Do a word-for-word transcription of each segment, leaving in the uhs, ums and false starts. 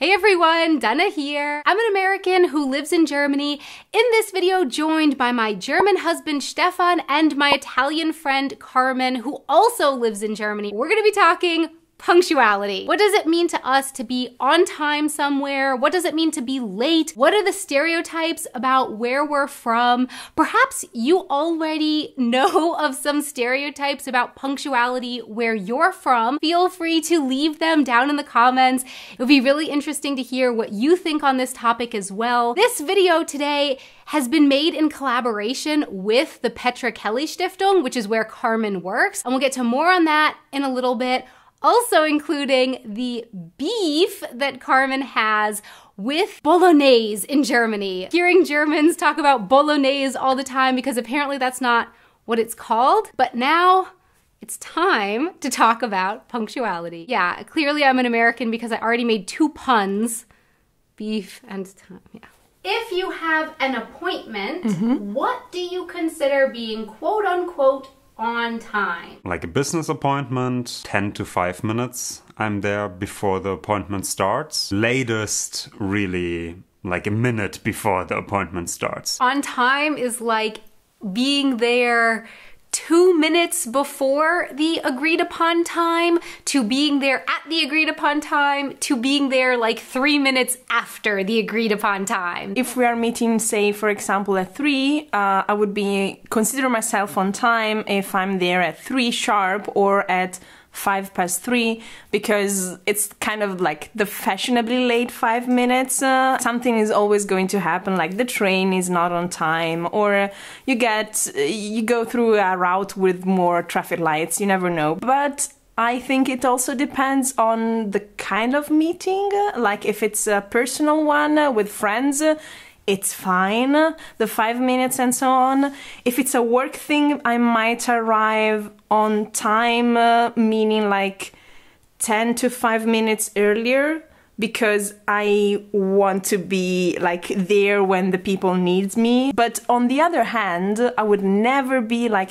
Hey everyone, Dana here. I'm an American who lives in Germany, in this video joined by my German husband Stefan and my Italian friend Carmen, who also lives in Germany. We're gonna be talking punctuality. What does it mean to us to be on time somewhere? What does it mean to be late? What are the stereotypes about where we're from? Perhaps you already know of some stereotypes about punctuality where you're from. Feel free to leave them down in the comments. It would be really interesting to hear what you think on this topic as well. This video today has been made in collaboration with the Petra Kelly Stiftung, which is where Carmen works. And we'll get to more on that in a little bit. Also including the beef that Carmen has with bolognese in Germany. Hearing Germans talk about bolognese all the time because apparently that's not what it's called. But now it's time to talk about punctuality. Yeah, clearly I'm an American because I already made two puns, beef and time, yeah. If you have an appointment, mm-hmm. what do you consider being quote unquote on time? Like a business appointment, ten to five minutes. I'm there before the appointment starts. Latest, really, like a minute before the appointment starts. On time is like being there two minutes before the agreed upon time, to being there at the agreed upon time, to being there like three minutes after the agreed upon time. If we are meeting, say, for example, at three, uh, I would be consider myself on time if I'm there at three sharp or at five past three, because it's kind of like the fashionably late five minutes. Uh, something is always going to happen, like the train is not on time, or you get you go through a route with more traffic lights. You never know. But I think it also depends on the kind of meeting. Like if it's a personal one with friends, it's fine, the five minutes and so on. If it's a work thing, I might arrive on time, uh, meaning like ten to five minutes earlier, because I want to be like there when the people need me. But on the other hand, I would never be like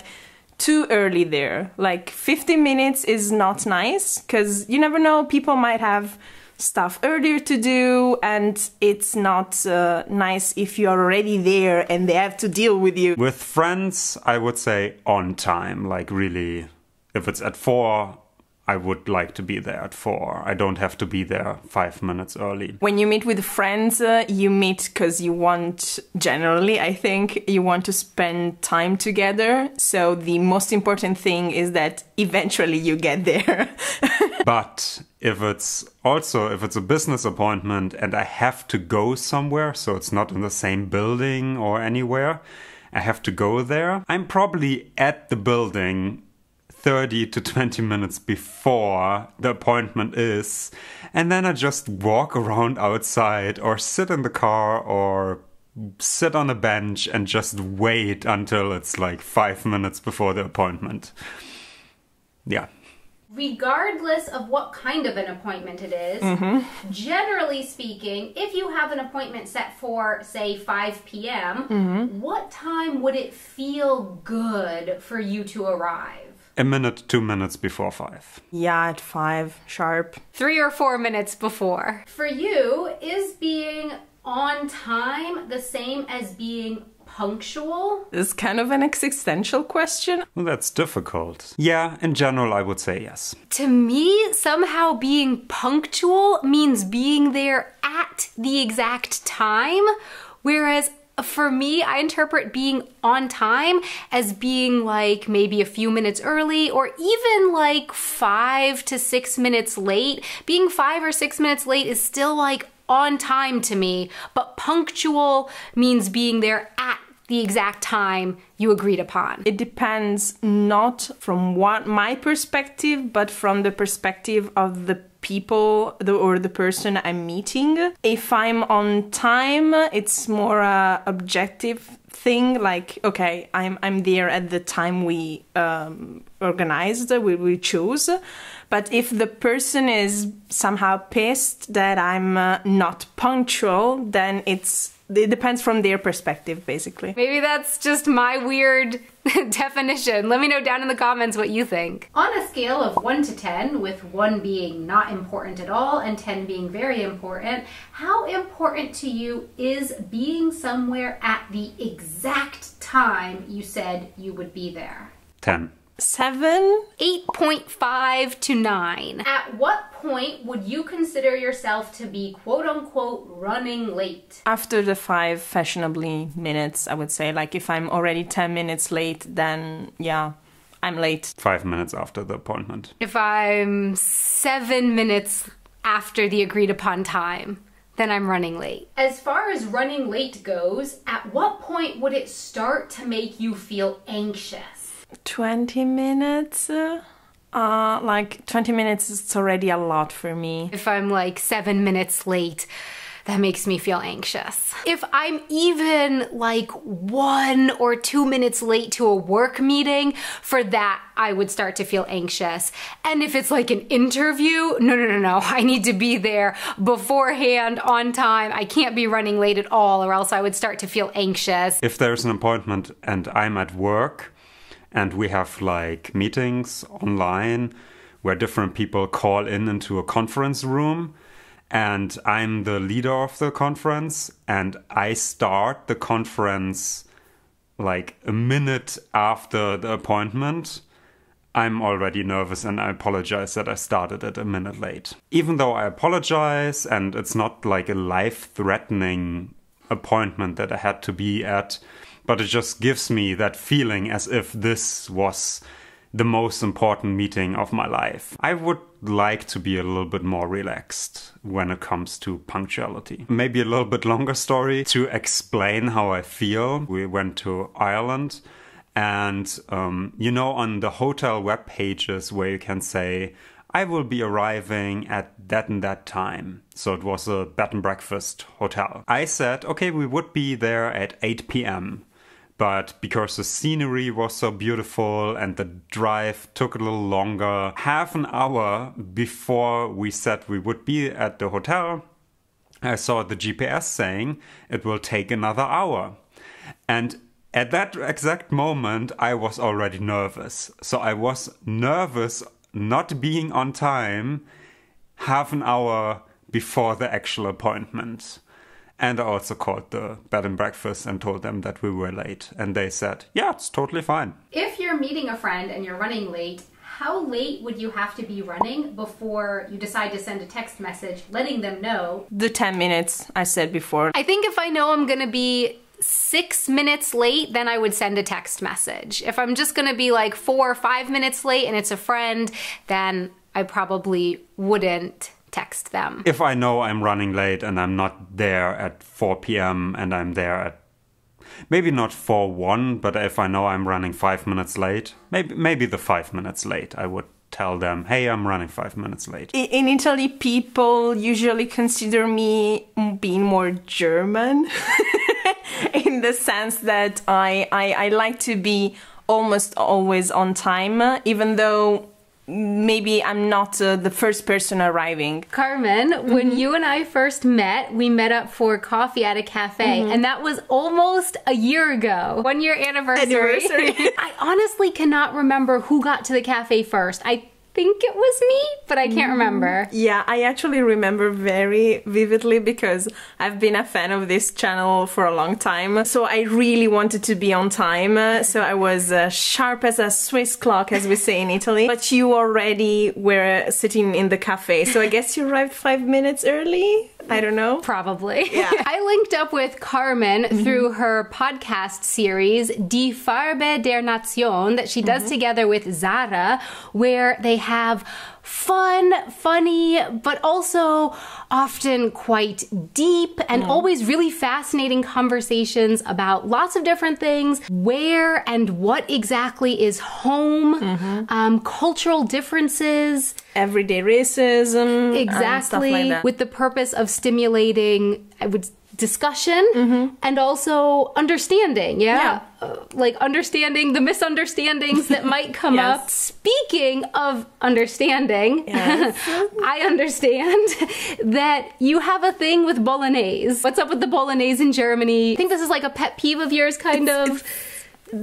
too early there. Like fifteen minutes is not nice, because you never know, people might have stuff earlier to do, and it's not uh, nice if you're already there and they have to deal with you. With friends, I would say on time, like really, if it's at four, I would like to be there at four. I don't have to be there five minutes early. When you meet with friends, uh, you meet because you want, generally, I think, you want to spend time together. So the most important thing is that eventually you get there. But if it's also, if it's a business appointment and I have to go somewhere, so it's not in the same building or anywhere, I have to go there, I'm probably at the building thirty to twenty minutes before the appointment is, and then I just walk around outside or sit in the car or sit on a bench and just wait until it's like five minutes before the appointment. Yeah. Regardless of what kind of an appointment it is, mm-hmm. generally speaking, if you have an appointment set for, say, five P M, mm-hmm. what time would it feel good for you to arrive? A minute, two minutes before five. Yeah, at five, sharp. Three or four minutes before. For you, is being on time the same as being punctual? It's kind of an existential question. Well, that's difficult. Yeah, in general, I would say yes. To me, somehow being punctual means being there at the exact time, whereas for me, I interpret being on time as being like maybe a few minutes early, or even like five to six minutes late. Being five or six minutes late is still like on time to me, but punctual means being there at the exact time you agreed upon. It depends not from what my perspective, but from the perspective of the people the, or the person I'm meeting. If I'm on time, it's more a objective thing, like, okay, I'm, I'm there at the time we um, organized, we, we chose. But if the person is somehow pissed that I'm uh, not punctual, then it's it depends from their perspective, basically. Maybe that's just my weird definition. Let me know down in the comments what you think. On a scale of one to ten, with one being not important at all and ten being very important, how important to you is being somewhere at the exact time you said you would be there? ten. Seven? eight point five to nine. At what point would you consider yourself to be quote-unquote running late? After the five fashionably minutes, I would say. Like, if I'm already ten minutes late, then yeah, I'm late. Five minutes after the appointment. If I'm seven minutes after the agreed upon time, then I'm running late. As far as running late goes, at what point would it start to make you feel anxious? twenty minutes? Uh, like, twenty minutes is already a lot for me. If I'm like seven minutes late, that makes me feel anxious. If I'm even like one or two minutes late to a work meeting, for that I would start to feel anxious. And if it's like an interview, no, no, no, no, I need to be there beforehand, on time. I can't be running late at all, or else I would start to feel anxious. If there's an appointment and I'm at work, and we have like meetings online where different people call in into a conference room, and I'm the leader of the conference, and I start the conference like a minute after the appointment, I'm already nervous and I apologize that I started it a minute late. Even though I apologize and it's not like a life-threatening appointment that I had to be at, but it just gives me that feeling as if this was the most important meeting of my life. I would like to be a little bit more relaxed when it comes to punctuality. Maybe a little bit longer story to explain how I feel. We went to Ireland, and um, you know, on the hotel web pages where you can say, I will be arriving at that and that time. So it was a bed and breakfast hotel. I said, okay, we would be there at eight p m But because the scenery was so beautiful and the drive took a little longer, half an hour before we said we would be at the hotel, I saw the G P S saying it will take another hour. And at that exact moment, I was already nervous. So I was nervous not being on time half an hour before the actual appointment. And I also called the bed and breakfast and told them that we were late. And they said, yeah, it's totally fine. If you're meeting a friend and you're running late, how late would you have to be running before you decide to send a text message letting them know? The ten minutes I said before. I think if I know I'm gonna be six minutes late, then I would send a text message. If I'm just gonna be like four or five minutes late and it's a friend, then I probably wouldn't text them. If I know I'm running late and I'm not there at four p m and I'm there at maybe not four one, but if I know I'm running five minutes late, maybe maybe the five minutes late, I would tell them, hey, I'm running five minutes late. In Italy, people usually consider me being more German in the sense that I, I, I like to be almost always on time, even though maybe I'm not uh, the first person arriving. Carmen, mm-hmm. when you and I first met, we met up for coffee at a cafe, mm-hmm. and that was almost a year ago. One year anniversary. anniversary. I honestly cannot remember who got to the cafe first. I think it was me, but I can't remember. Yeah, I actually remember very vividly because I've been a fan of this channel for a long time, so I really wanted to be on time, so I was uh, sharp as a Swiss clock, as we say in Italy. But you already were sitting in the cafe, so I guess you arrived five minutes early? I don't know. Probably. Yeah. I linked up with Carmen mm-hmm. through her podcast series, Die Farbe der Nation, that she does mm-hmm. together with Zara, where they have fun, funny, but also often quite deep and mm. always really fascinating conversations about lots of different things. Where and what exactly is home, mm-hmm. um, cultural differences, everyday racism, exactly, and stuff like that. With the purpose of stimulating, I would discussion mm-hmm. and also understanding. Yeah. yeah. Uh, like understanding the misunderstandings that might come yes. up. Speaking of understanding, yes. I understand that you have a thing with bolognese. What's up with the bolognese in Germany? I think this is like a pet peeve of yours, kind it's, of. It's,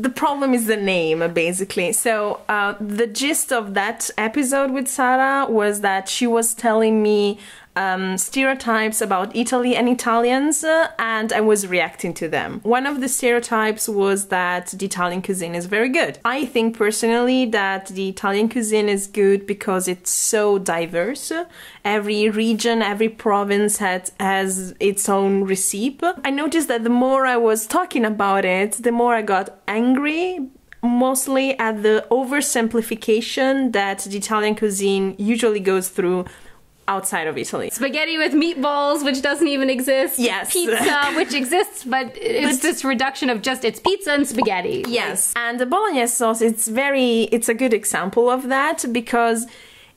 the problem is the name, basically. So uh, the gist of that episode with Zara was that she was telling me um, stereotypes about Italy and Italians, uh, and I was reacting to them. One of the stereotypes was that the Italian cuisine is very good. I think personally that the Italian cuisine is good because it's so diverse. Every region, every province has, has its own recipe. I noticed that the more I was talking about it, the more I got angry, mostly at the oversimplification that the Italian cuisine usually goes through outside of Italy. Spaghetti with meatballs, which doesn't even exist. Yes. Pizza, which exists, but it's but, this reduction of just it's pizza and spaghetti. Yes. And the bolognese sauce, it's very, it's a good example of that because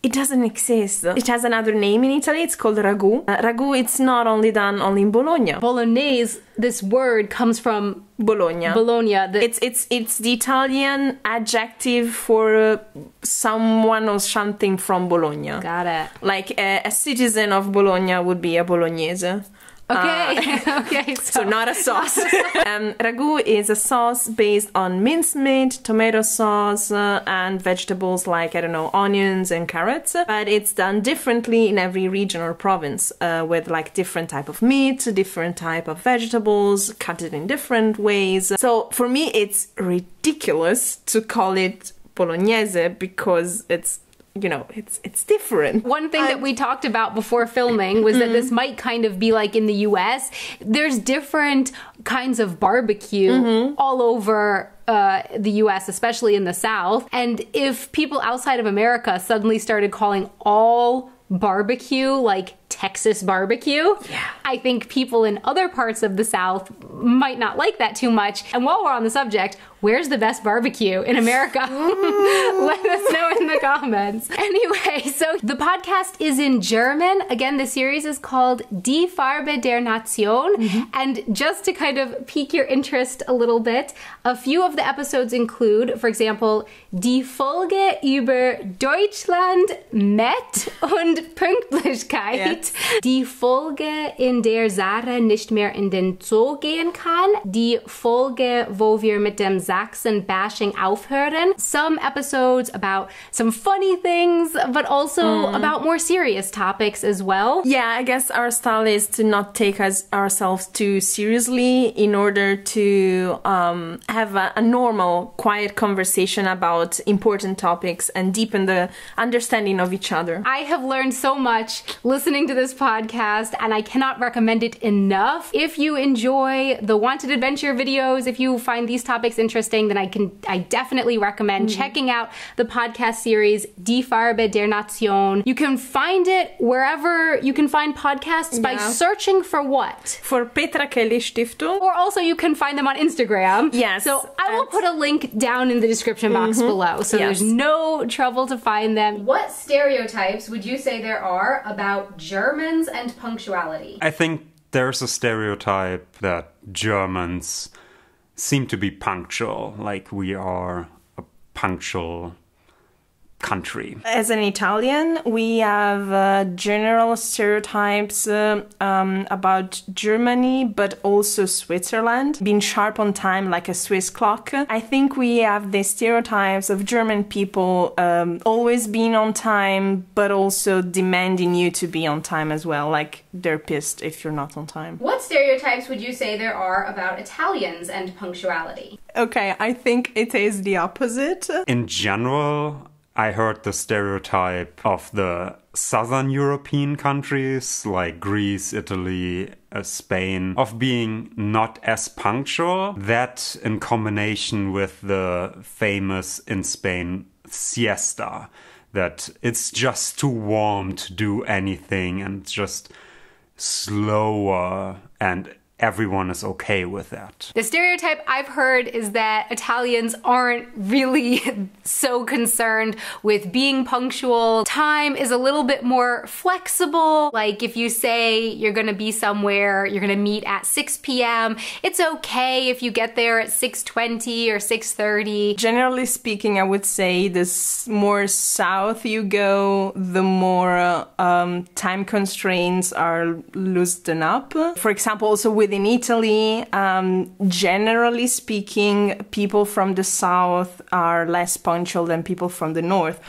it doesn't exist. It has another name in Italy, it's called ragu. Uh, ragu, it's not only done only in Bologna. Bolognese, this word comes from Bologna. Bologna. The it's, it's, it's the Italian adjective for uh, someone or something from Bologna. Got it. Like uh, a citizen of Bologna would be a Bolognese. Okay, uh, okay. So, so not a sauce. um, ragu is a sauce based on mincemeat, tomato sauce, uh, and vegetables like, I don't know, onions and carrots. But it's done differently in every region or province uh, with like different type of meat, different type of vegetables, cut it in different ways. So for me, it's ridiculous to call it bolognese because it's, you know, it's it's different. One thing uh, that we talked about before filming was mm-hmm. that this might kind of be like in the U S. There's different kinds of barbecue mm-hmm. all over uh, the U S, especially in the South. And if people outside of America suddenly started calling all barbecue like Texas barbecue, yeah. I think people in other parts of the South might not like that too much. And while we're on the subject, where's the best barbecue in America? Let us know in the comments. Anyway, so the podcast is in German. Again, the series is called Die Farbe der Nation. Mm-hmm. And just to kind of pique your interest a little bit, a few of the episodes include, for example, Die Folge über Deutschland, Met und Pünktlichkeit. Yeah. Die Folge, in der Zara nicht mehr in den Zoo gehen kann. Die Folge, wo wir mit dem Sachsen-Bashing aufhören. Some episodes about some funny things, but also mm. about more serious topics as well. Yeah, I guess our style is to not take us, ourselves too seriously in order to um, have a, a normal, quiet conversation about important topics and deepen the understanding of each other. I have learned so much listening to this podcast, and I cannot recommend it enough. If you enjoy the Wanted Adventure videos, if you find these topics interesting, then I can I definitely recommend mm-hmm. checking out the podcast series Die Farbe der Nation. You can find it wherever you can find podcasts yeah. by searching for what? For Petra Kelly Stiftung. Or also you can find them on Instagram. Yes. So I will put a link down in the description box mm-hmm. below, so yes. there's no trouble to find them. What stereotypes would you say there are about Germans and punctuality? I think there's a stereotype that Germans seem to be punctual, like we are a punctual country. As an Italian, we have uh, general stereotypes uh, um, about Germany, but also Switzerland, being sharp on time like a Swiss clock. I think we have the stereotypes of German people um, always being on time, but also demanding you to be on time as well, like they're pissed if you're not on time. What stereotypes would you say there are about Italians and punctuality? Okay, I think it is the opposite. In general, I heard the stereotype of the southern European countries like Greece, Italy, uh, Spain, of being not as punctual. That in combination with the famous in Spain siesta, that it's just too warm to do anything and just slower and everyone is okay with that. The stereotype I've heard is that Italians aren't really so concerned with being punctual. Time is a little bit more flexible. Like if you say you're gonna be somewhere, you're gonna meet at six p m, it's okay if you get there at six twenty or six thirty. Generally speaking, I would say the more south you go, the more um, time constraints are loosened up. For example, also with in Italy, um, generally speaking, people from the south are less punctual than people from the north.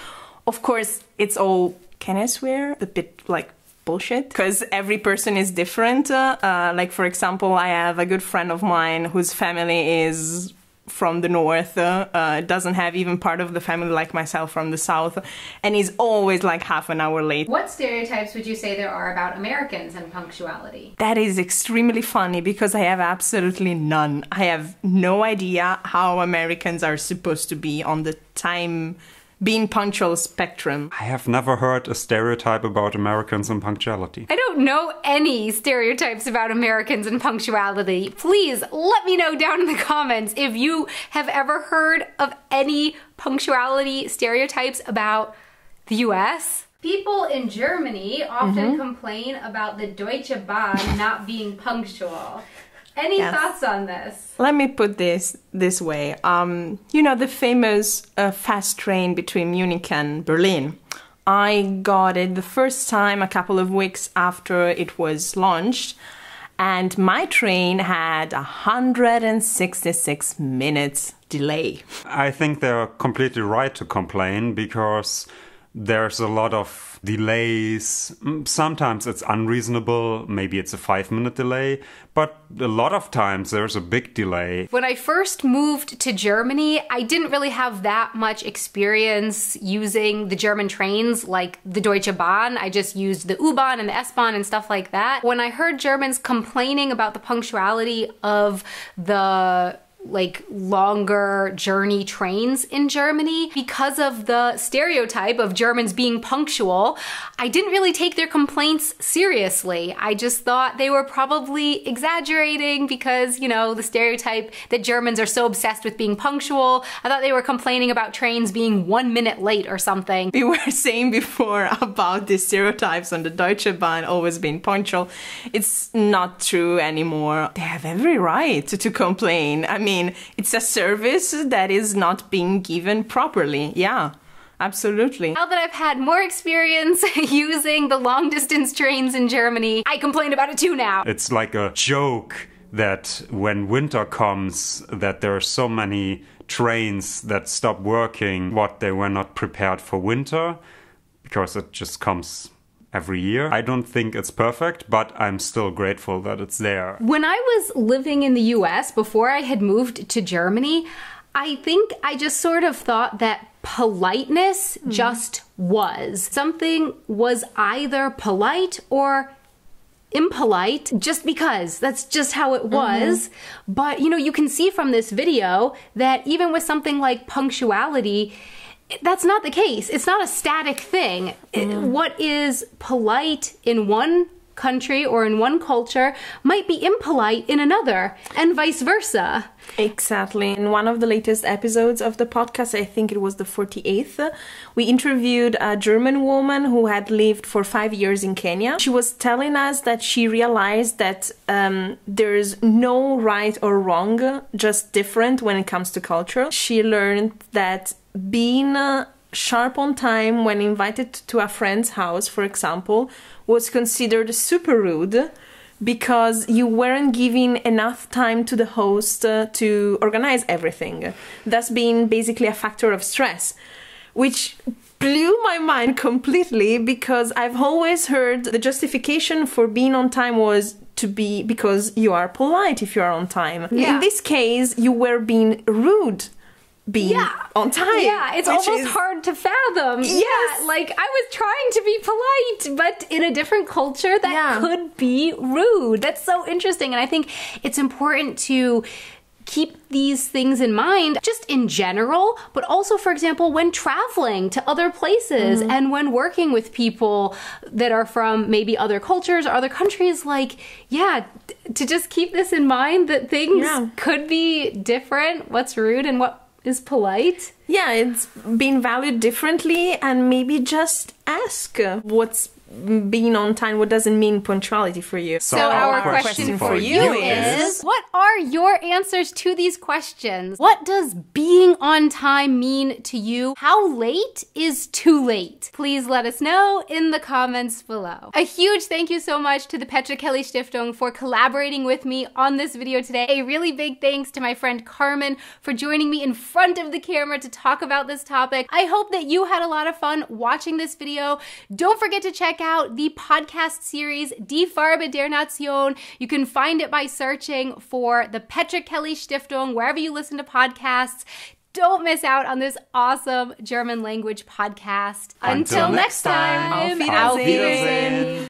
Of course, it's all, can I swear? A bit like bullshit, because every person is different. Uh, like, for example, I have a good friend of mine whose family is from the north, uh, doesn't have even part of the family like myself from the south, and is always like half an hour late. What stereotypes would you say there are about Americans and punctuality? That is extremely funny because I have absolutely none. I have no idea how Americans are supposed to be on the time being punctual spectrum. I have never heard a stereotype about Americans and punctuality. I don't know any stereotypes about Americans and punctuality. Please let me know down in the comments if you have ever heard of any punctuality stereotypes about the U S. People in Germany often mm-hmm. complain about the Deutsche Bahn not being punctual. Any yes. thoughts on this? Let me put this this way. Um, you know, the famous uh, fast train between Munich and Berlin. I got it the first time a couple of weeks after it was launched. And my train had one hundred sixty-six minutes delay. I think they're completely right to complain because there's a lot of delays. Sometimes it's unreasonable, maybe it's a five minute delay, but a lot of times there's a big delay. When I first moved to Germany, I didn't really have that much experience using the German trains like the Deutsche Bahn. I just used the U-Bahn and the S-Bahn and stuff like that. When I heard Germans complaining about the punctuality of the like longer journey trains in Germany, because of the stereotype of Germans being punctual, I didn't really take their complaints seriously. I just thought they were probably exaggerating because, you know, the stereotype that Germans are so obsessed with being punctual. I thought they were complaining about trains being one minute late or something. We were saying before about the stereotypes on the Deutsche Bahn always being punctual. It's not true anymore. They have every right to, to complain. I mean, it's a service that is not being given properly. Yeah, absolutely. Now that I've had more experience using the long distance trains in Germany, I complain about it too now. It's like a joke that when winter comes, that there are so many trains that stop working. What, they were not prepared for winter, because it just comes every year. I don't think it's perfect, but I'm still grateful that it's there. When I was living in the U S before I had moved to Germany, I think I just sort of thought that politeness mm. just was. Something was either polite or impolite just because. That's just how it was. Mm-hmm. But you know, you can see from this video that even with something like punctuality, that's not the case. It's not a static thing. Mm. What is polite in one country or in one culture might be impolite in another, and vice versa. Exactly. In one of the latest episodes of the podcast, I think it was the forty-eighth, we interviewed a German woman who had lived for five years in Kenya. She was telling us that she realized that um, there's no right or wrong, just different when it comes to culture. She learned that being uh, sharp on time when invited to a friend's house, for example, was considered super rude because you weren't giving enough time to the host uh, to organize everything, thus being basically a factor of stress, which blew my mind completely because I've always heard the justification for being on time was to be because you are polite if you are on time. Yeah. In this case, you were being rude. Being yeah. on time. Yeah, it's almost is... hard to fathom. Yes. Yeah, like I was trying to be polite, but in a different culture that yeah. could be rude. That's so interesting. And I think it's important to keep these things in mind just in general, but also, for example, when traveling to other places mm-hmm. and when working with people that are from maybe other cultures or other countries, like, yeah, to just keep this in mind that things yeah. could be different, what's rude and what is polite. Yeah, it's being valued differently, and maybe just ask what's being on time, what doesn't mean punctuality for you. So, so our, our question, question for you is, what are your answers to these questions? What does being on time mean to you? How late is too late? Please let us know in the comments below. A huge thank you so much to the Petra Kelly Stiftung for collaborating with me on this video today. A really big thanks to my friend Carmen for joining me in front of the camera to talk about this topic. I hope that you had a lot of fun watching this video. Don't forget to check out the podcast series Die Farbe der Nation. You can find it by searching for the Petra Kelly Stiftung wherever you listen to podcasts. Don't miss out on this awesome German language podcast. Until, Until next time, time. Auf Wiedersehen. Auf Wiedersehen.